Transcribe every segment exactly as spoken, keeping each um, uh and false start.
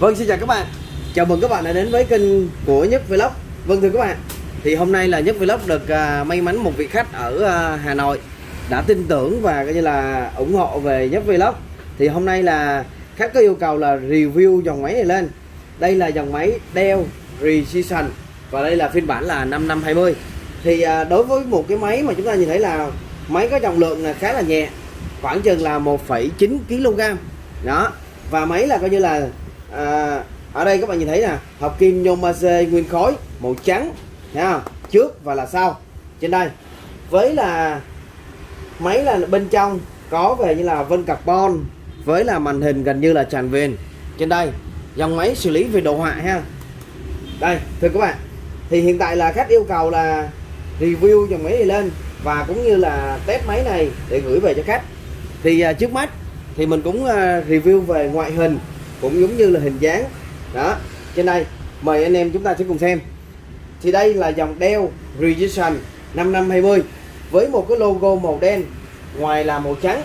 Vâng, xin chào các bạn. Chào mừng các bạn đã đến với kênh của Nhất Vlog. Vâng thưa các bạn, thì hôm nay là Nhất Vlog được uh, may mắn một vị khách ở uh, Hà Nội đã tin tưởng và coi như là ủng hộ về Nhất Vlog. Thì hôm nay là khách có yêu cầu là review dòng máy này lên. Đây là dòng máy Dell Precision và đây là phiên bản là năm năm hai mươi. Thì uh, đối với một cái máy mà chúng ta nhìn thấy là máy có trọng lượng là khá là nhẹ, khoảng chừng là một phẩy chín ki lô gam đó, và máy là coi như là à, ở đây các bạn nhìn thấy nè, hợp kim Yonoma nguyên khối màu trắng nha, trước và là sau trên đây. Với là máy là bên trong có về như là vân carbon với là màn hình gần như là tràn viền trên đây. Dòng máy xử lý về đồ họa ha. Đây thưa các bạn, thì hiện tại là khách yêu cầu là review dòng máy này lên và cũng như là test máy này để gửi về cho khách. Thì trước mắt thì mình cũng review về ngoại hình cũng giống như là hình dáng đó trên đây, mời anh em chúng ta sẽ cùng xem. Thì đây là dòng Dell Precision năm năm hai mươi với một cái logo màu đen, ngoài là màu trắng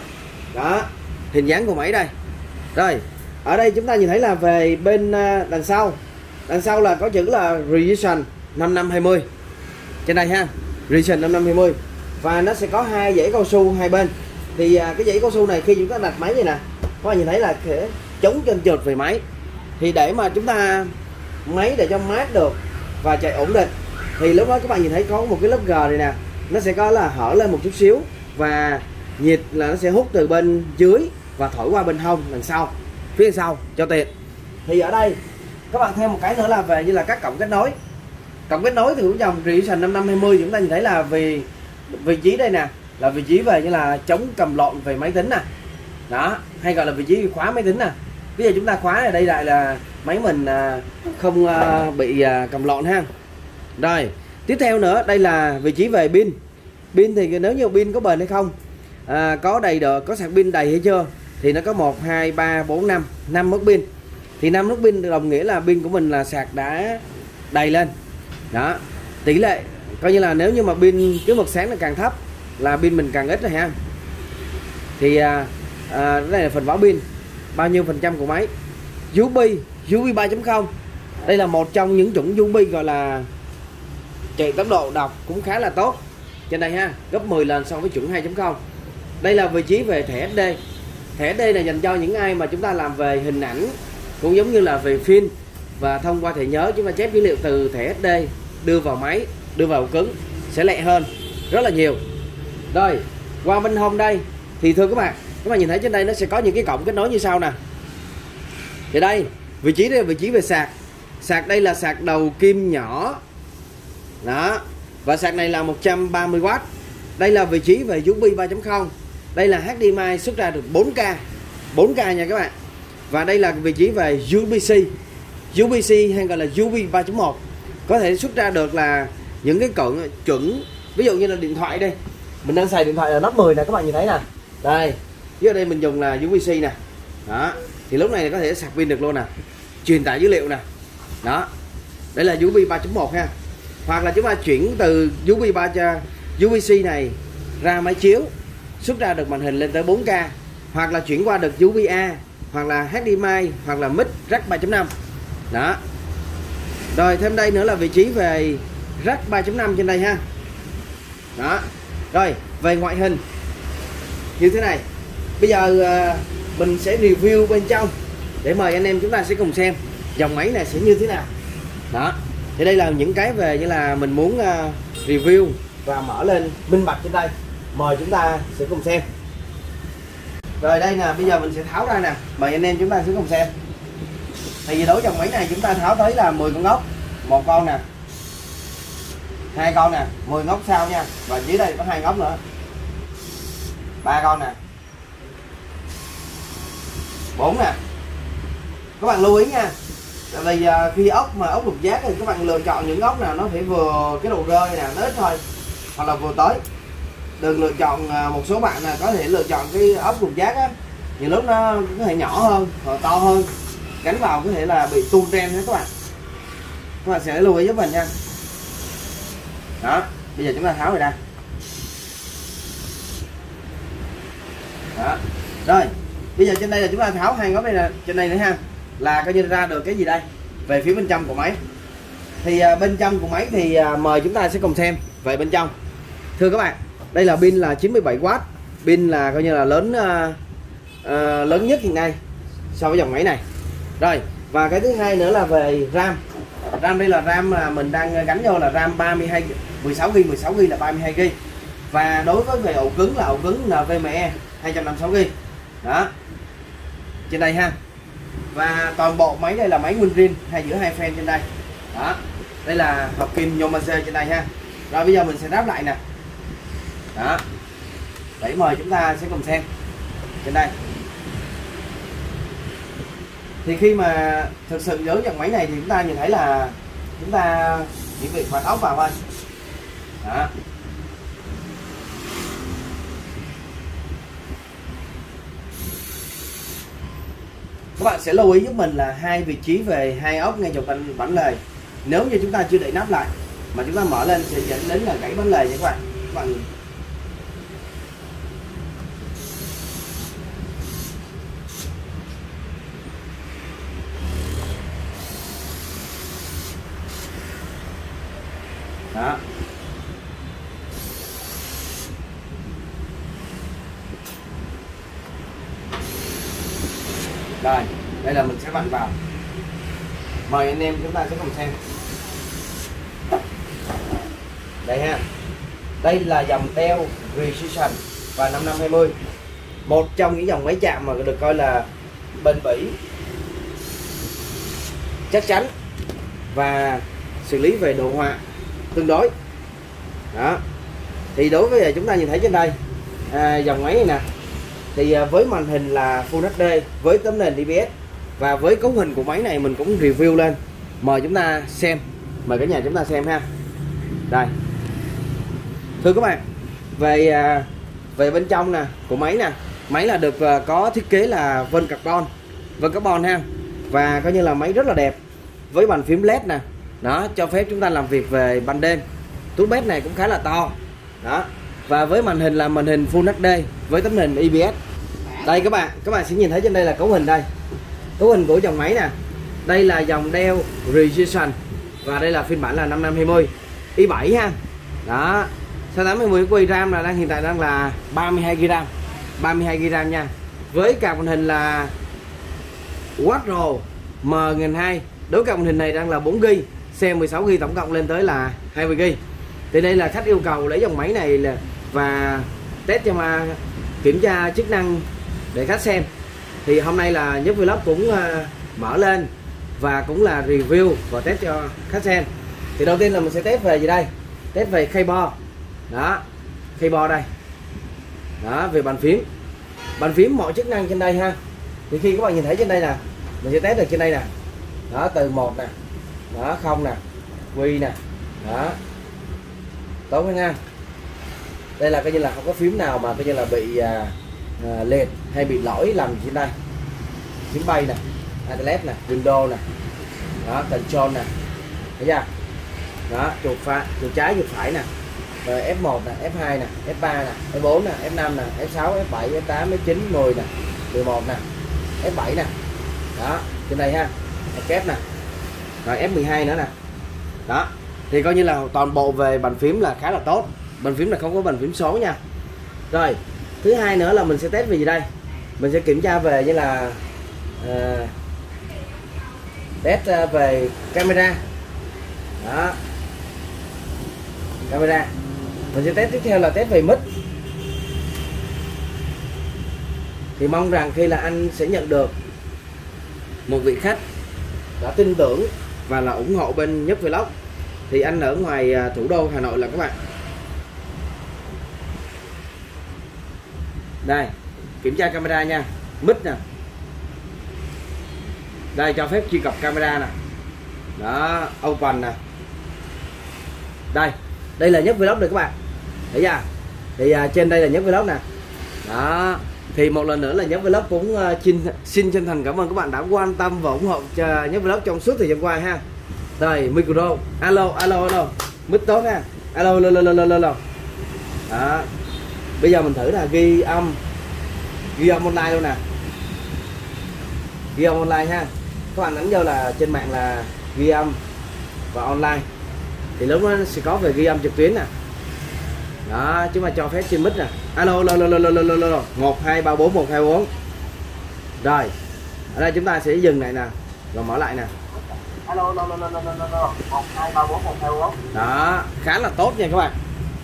đó, hình dáng của máy đây. Rồi ở đây chúng ta nhìn thấy là về bên đằng sau, đằng sau là có chữ là Precision năm năm hai mươi trên đây ha, Precision năm năm hai mươi, và nó sẽ có hai dãy cao su hai bên. Thì cái dãy cao su này khi chúng ta đặt máy vậy nè, các bạn nhìn thấy là khẽ chống chân trượt về máy. Thì để mà chúng ta máy để cho mát được và chạy ổn định thì lúc đó các bạn nhìn thấy có một cái lớp gờ này nè, nó sẽ có là hở lên một chút xíu và nhiệt là nó sẽ hút từ bên dưới và thổi qua bên hông đằng sau, phía đằng sau cho tiện. Thì ở đây các bạn thêm một cái nữa là về như là các cổng kết nối. Cổng kết nối thì của dòng Precision năm năm hai mươi chúng ta nhìn thấy là vì vị trí đây nè là vị trí về như là chống cầm lộn về máy tính nè đó, hay gọi là vị trí khóa máy tính nè. Bây giờ chúng ta khóa ở đây lại là máy mình không bị cầm lộn ha. Rồi tiếp theo nữa, đây là vị trí về pin. Pin thì nếu như pin có bền hay không, à, có đầy được, có sạc pin đầy hay chưa, thì nó có một, hai, ba, bốn, năm, năm mức pin. Thì năm mức pin đồng nghĩa là pin của mình là sạc đã đầy lên đó. Tỷ lệ coi như là nếu như mà pin cứ mực sáng là càng thấp là pin mình càng ít rồi ha. Thì à, à, đây là phần vỏ pin, bao nhiêu phần trăm của máy. u ét bê, u ét bê ba chấm không, đây là một trong những chủng u ét bê gọi là chạy tốc độ đọc cũng khá là tốt trên đây ha, gấp mười lần so với chuẩn hai chấm không. Đây là vị trí về thẻ ét đê. Thẻ ét đê này dành cho những ai mà chúng ta làm về hình ảnh cũng giống như là về phim, và thông qua thẻ nhớ chúng ta chép dữ liệu từ thẻ ét đê đưa vào máy, đưa vào cứng sẽ lẹ hơn rất là nhiều. Rồi qua bên hông đây thì thưa các bạn, các bạn nhìn thấy trên đây nó sẽ có những cái cổng kết nối như sau nè. Thì đây vị trí, đây là vị trí về sạc. Sạc đây là sạc đầu kim nhỏ đó, và sạc này là một trăm ba mươi oát. Đây là vị trí về u ét bê ba chấm không. Đây là hát đê em i xuất ra được bốn k nha các bạn. Và đây là vị trí về u ét bê-C, u ét bê-C hay gọi là u ét bê ba chấm một, có thể xuất ra được là những cái cổng chuẩn. Ví dụ như là điện thoại đây, mình đang xài điện thoại là Note mười nè, các bạn nhìn thấy nè. Đây chứ ở đây mình dùng là u ét bê-C nè đó, thì lúc này có thể sạc pin được luôn nè, truyền tải dữ liệu nè đó. Đây là u ét bê ba chấm một ha, hoặc là chúng ta chuyển từ u ét bê ba u ét bê-C này ra máy chiếu xuất ra được màn hình lên tới bốn k, hoặc là chuyển qua được u ét bê-A, hoặc là hát đê em i, hoặc là mic jack ba chấm năm đó. Rồi thêm đây nữa là vị trí về jack ba chấm năm trên đây ha đó. Rồi về ngoại hình như thế này, bây giờ à, mình sẽ review bên trong để mời anh em chúng ta sẽ cùng xem dòng máy này sẽ như thế nào đó. Thì đây là những cái về như là mình muốn à, review và mở lên minh bạch trên đây, mời chúng ta sẽ cùng xem. Rồi đây nè, bây giờ mình sẽ tháo ra nè, mời anh em chúng ta sẽ cùng xem. Thì đối với dòng máy này chúng ta tháo tới là mười con ốc, một con nè, hai con nè, mười ngóc sau nha, và dưới đây có hai ngóc nữa, ba con nè, bốn nè. Các bạn lưu ý nha, vì khi ốc mà ốc lục giác thì các bạn lựa chọn những ốc nào nó phải vừa cái độ rơi nè, nó ít thôi, hoặc là vừa tới. Đừng lựa chọn, một số bạn là có thể lựa chọn cái ốc lục giác á, nhiều lúc nó có thể nhỏ hơn hoặc to hơn, gắn vào có thể là bị tung ren hết các bạn. Các bạn sẽ lưu ý giúp mình nha. Đó, bây giờ chúng ta tháo rồi ra. Đó. Rồi, bây giờ trên đây là chúng ta tháo hai ngón đây nè, trên đây nữa ha. là coi như ra được cái gì đây về phía bên trong của máy. Thì à, bên trong của máy thì à, mời chúng ta sẽ cùng xem về bên trong. Thưa các bạn, đây là pin là chín mươi bảy oát, pin là coi như là lớn à, à, lớn nhất hiện nay so với dòng máy này. Rồi, và cái thứ hai nữa là về RAM. RAM đây là RAM là mình đang gắn vô là RAM ba mươi hai mười sáu gi-ga-bai, mười sáu gi-ga-bai là ba mươi hai gi-ga-bai. Và đối với về ổ cứng là ổ cứng NVMe hai trăm năm mươi sáu gi-ga-bai. Đó. Trên đây ha. Và toàn bộ máy đây là máy nguyên zin, hai giữa hai fan trên đây. Đó. Đây là hợp kim Yonoma trên đây ha. Rồi bây giờ mình sẽ ráp lại nè. Đó. Để mời chúng ta sẽ cùng xem. Trên đây. Thì khi mà thực sự với dòng máy này thì chúng ta nhìn thấy là chúng ta chỉ việc quạt ốc vào thôi. Đó. Các bạn sẽ lưu ý giúp mình là hai vị trí về hai ốc ngay dọc bên bản lề. Nếu như chúng ta chưa đậy nắp lại mà chúng ta mở lên sẽ dẫn đến là gãy bản lề nha các bạn. Các bạn đó. Rồi, đây là mình sẽ vặn vào. Mời anh em chúng ta sẽ cùng xem. Đây ha. Đây là dòng Dell Precision và năm năm hai mươi. Một trong những dòng máy chạm mà được coi là bền bỉ, chắc chắn và xử lý về đồ họa tương đối. Đó. Thì đối với chúng ta nhìn thấy trên đây à, dòng máy này nè, thì với màn hình là Full hát đê với tấm nền đê pê ét và với cấu hình của máy này mình cũng review lên. Mời chúng ta xem, mời cả nhà chúng ta xem ha. Đây. Thưa các bạn, về về bên trong nè của máy nè, máy là được có thiết kế là vân carbon, vân carbon ha, và coi như là máy rất là đẹp với bàn phím led nè. Đó, cho phép chúng ta làm việc về ban đêm. Túi bếp này cũng khá là to. Đó. Và với màn hình là màn hình Full hát đê với tấm nền i pê ét. Đây các bạn, các bạn sẽ nhìn thấy trên đây là cấu hình đây. Cấu hình của dòng máy nè. Đây là dòng Dell Precision và đây là phiên bản là năm năm hai mươi i bảy ha. Đó. sáu tám hai mươi RAM là đang hiện tại đang là ba mươi hai gi-ga-bai RAM. ba mươi hai gi-ga-bai RAM nha. Với card màn hình là Quadro M một nghìn hai trăm. Đối card màn hình này đang là bốn gi-ga-bai. Xe mười sáu gi-ga-bai tổng cộng lên tới là hai mươi gi-ga-bai. Thì đây là khách yêu cầu lấy dòng máy này là và test cho mà kiểm tra chức năng để khách xem. Thì hôm nay là Nhất Vlog cũng mở lên và cũng là review và test cho khách xem. Thì đầu tiên là mình sẽ test về gì đây? Test về keyboard. Đó, keyboard đây. Đó, về bàn phím. Bàn phím mọi chức năng trên đây ha. Thì khi các bạn nhìn thấy trên đây nè, mình sẽ test được trên đây nè. Đó, từ một nè. Đó, không nè, quy nè. Đó, tốt nha. Đây là coi như là không có phím nào mà coi như là bị à, à, lệch hay bị lỗi làm trên đây. Phím bay nè, Alt nè, Windows nè. Đó, Control nè. Thấy chưa? Đó, chuột phải, chuột trái, chuột phải nè. Rồi ép một nè, ép hai nè, ép ba nè, ép bốn nè, ép năm nè, ép sáu, ép bảy, ép tám, ép chín, mười nè, mười một nè, ép bảy nè. Đó, trên đây ha. Escape nè. Rồi ép mười hai nữa nè. Đó. Thì coi như là toàn bộ về bàn phím là khá là tốt. Bàn phím là không có bàn phím số nha. Rồi, thứ hai nữa là mình sẽ test về gì đây? Mình sẽ kiểm tra về như là uh, test về camera. Đó. Camera. Mình sẽ test tiếp theo là test về mic. Thì mong rằng khi là anh sẽ nhận được một vị khách đã tin tưởng và là ủng hộ bên Nhất Vlog. Thì anh ở ngoài thủ đô Hà Nội là các bạn. Đây, kiểm tra camera nha. Mic nè. Đây, cho phép truy cập camera nè. Đó, open nè. Đây, đây là Nhất Vlog rồi các bạn. Thấy chưa? Thì uh, trên đây là Nhất Vlog nè. Đó. Thì một lần nữa là Nhất Vlog cũng uh, xin, xin chân thành cảm ơn các bạn đã quan tâm và ủng hộ cho Nhất Vlog trong suốt thời gian qua ha. Rồi, micro. Alo, alo, alo. Mic tốt ha. Alo, alo, alo, alo, alo. Đó. Bây giờ mình thử là ghi âm. Ghi âm online luôn nè. Ghi âm online ha. các bạn đánh vô là trên mạng là ghi âm và online thì lúc nó sẽ có về ghi âm trực tuyến nè đó, chứ mà cho phép trên mic nè. Alo lo lo lo lo lo lo một hai ba bốn một hai bốn. Rồi ở đây chúng ta sẽ dừng này nè rồi mở lại nè. Alo lo lo lo lo lo một hai ba bốn một hai bốn. Đó khá là tốt nha các bạn.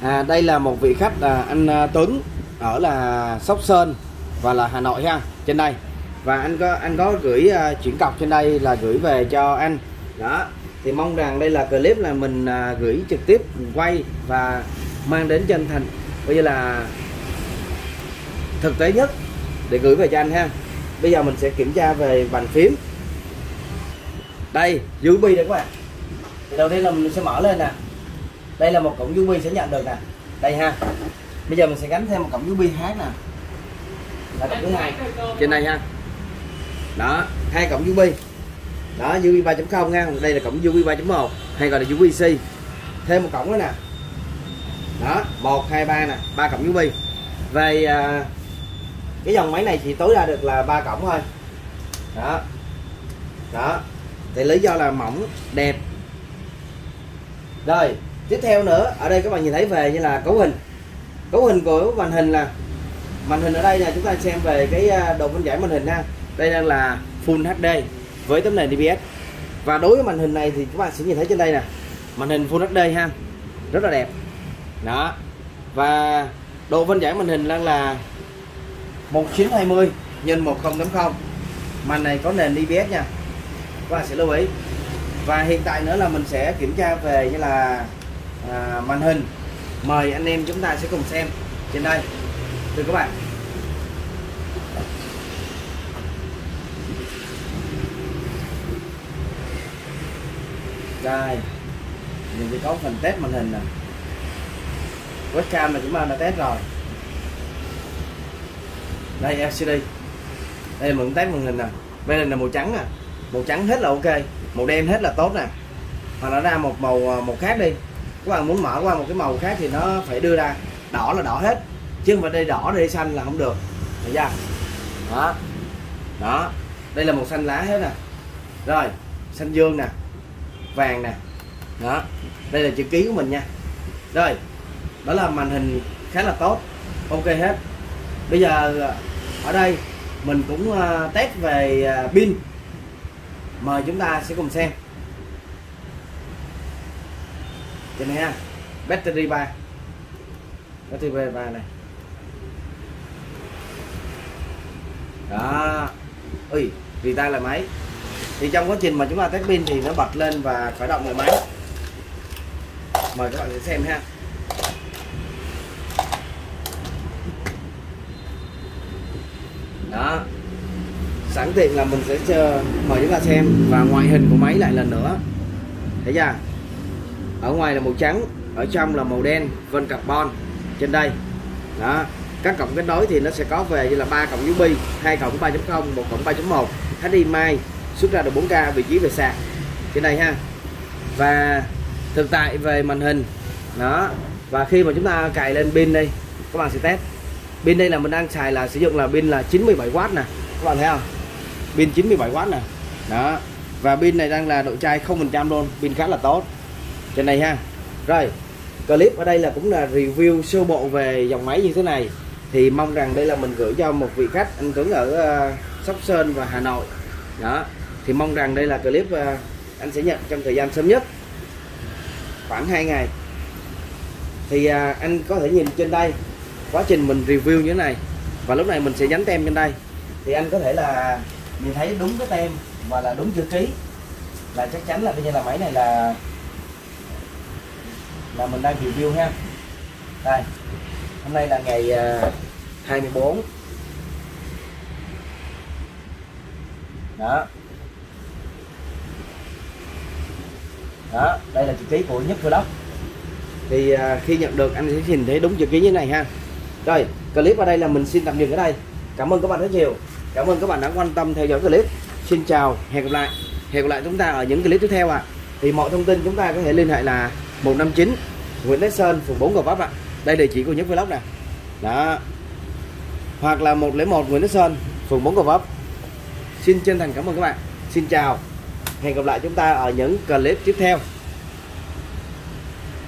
À, đây là một vị khách là anh Tuấn ở là Sóc Sơn và là Hà Nội ha, trên đây, và anh có anh có gửi uh, chuyển cọc trên đây là gửi về cho anh đó. Thì mong rằng đây là clip là mình uh, gửi trực tiếp quay và mang đến chân thành coi như là thực tế nhất để gửi về cho anh ha. Bây giờ mình sẽ kiểm tra về bàn phím đây, u ét bê đây các bạn. Thì đầu tiên là mình sẽ mở lên nè, đây là một cổng u ét bê sẽ nhận được nè, đây ha. Bây giờ mình sẽ gắn thêm một cổng u ét bê khác nè, là cổng thứ hai trên đây ha. Đó, hai cổng u ét bê đó, u ét bê ba chấm không nha, đây là cổng u ét bê ba chấm một hay gọi là u ét bê C, thêm một cổng nữa nè. Đó, một hai ba nè, ba cổng u ét bê. Về à, cái dòng máy này thì tối đa được là ba cổng thôi. Đó. Đó. Thì lý do là mỏng, đẹp. Rồi, tiếp theo nữa, ở đây các bạn nhìn thấy về như là cấu hình. Cấu hình của màn hình là màn hình ở đây là chúng ta xem về cái độ phân giải màn hình ha. Đây đang là Full hát đê với tấm nền đê pê ét. Và đối với màn hình này thì các bạn sẽ nhìn thấy trên đây nè, màn hình Full hát đê ha. Rất là đẹp. Đó. Và độ phân giải màn hình đang là một chín hai mươi nhân một không tám không. Màn này có nền đê pê ét nha, các bạn sẽ lưu ý. Và hiện tại nữa là mình sẽ kiểm tra về như là à, màn hình. Mời anh em chúng ta sẽ cùng xem trên đây thưa các bạn. Đây, mình sẽ có phần test màn hình nè, webcam là chúng ta đã test rồi. Đây lờ xê đê, đây là mình test màn hình nè, đây là màu trắng nè, màu trắng hết là ok, màu đen hết là tốt nè, hoặc nó ra một màu một khác đi. Các bạn muốn mở qua một cái màu khác thì nó phải đưa ra đỏ là đỏ hết, chứ không phải đây đỏ đây xanh là không được, thấy chưa? Đó, đó, đây là màu xanh lá hết nè, rồi xanh dương nè, vàng nè, đó, đây là chữ ký của mình nha. Rồi, đó là màn hình khá là tốt, ok hết. Bây giờ ở đây mình cũng test về pin, mời chúng ta sẽ cùng xem trên này ha. Battery ba, battery ba này đó, ui vì ta là máy thì trong quá trình mà chúng ta test pin thì nó bật lên và khởi động lại máy, mời các bạn sẽ xem ha. Đó, sẵn tiện là mình sẽ chờ, mời chúng ta xem. Và ngoại hình của máy lại lần nữa, thấy chưa? Ở ngoài là màu trắng, ở trong là màu đen vân carbon trên đây. Đó, các cổng kết nối thì nó sẽ có về như là ba cổng u ét bê, hai cổng ba chấm không, một cổng ba chấm một, hát đê em i xuất ra được bốn k, vị trí về sạc trên đây ha. Và thực tại về màn hình đó, và khi mà chúng ta cài lên pin đây, các bạn sẽ test pin. Đây là mình đang xài là sử dụng là pin là chín mươi bảy oát nè, các bạn thấy không, pin chín mươi bảy oát nè. Đó, và pin này đang là độ chai không phần trăm luôn, pin khá là tốt trên này ha. Rồi, clip ở đây là cũng là review sơ bộ về dòng máy như thế này, thì mong rằng đây là mình gửi cho một vị khách anh Tuấn ở uh, Sóc Sơn và Hà Nội. Đó, thì mong rằng đây là clip uh, anh sẽ nhận trong thời gian sớm nhất, khoảng hai ngày. Thì uh, anh có thể nhìn trên đây quá trình mình review như thế này, và lúc này mình sẽ dán tem trên đây thì anh có thể là nhìn thấy đúng cái tem và là đúng chữ ký, là chắc chắn là bây giờ là máy này là là mình đang review ha. Đây, hôm nay là ngày hai mươi tư đó. Đó, đây là chữ ký của Nhất Vlog. Thì khi nhận được anh sẽ nhìn thấy đúng chữ ký như thế này ha. Rồi, clip ở đây là mình xin tạm dừng ở đây. Cảm ơn các bạn rất nhiều. Cảm ơn các bạn đã quan tâm theo dõi clip. Xin chào, hẹn gặp lại. Hẹn gặp lại chúng ta ở những clip tiếp theo ạ. À. Thì mọi thông tin chúng ta có thể liên hệ là một năm chín Nguyễn Thái Sơn, phường bốn Gò Vấp ạ. À. Đây địa chỉ của Nhất Vlog nè. Đó. Hoặc là một không một Nguyễn Thái Sơn, phường bốn Gò Vấp. Xin chân thành cảm ơn các bạn. Xin chào, hẹn gặp lại chúng ta ở những clip tiếp theo.